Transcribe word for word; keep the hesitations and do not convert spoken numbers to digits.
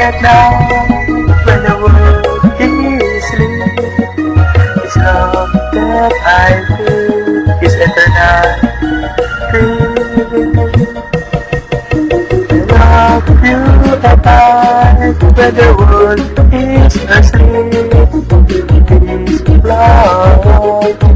at night when the world is asleep. It's love that I feel is eternal. Love you at night when the world is asleep. It's love.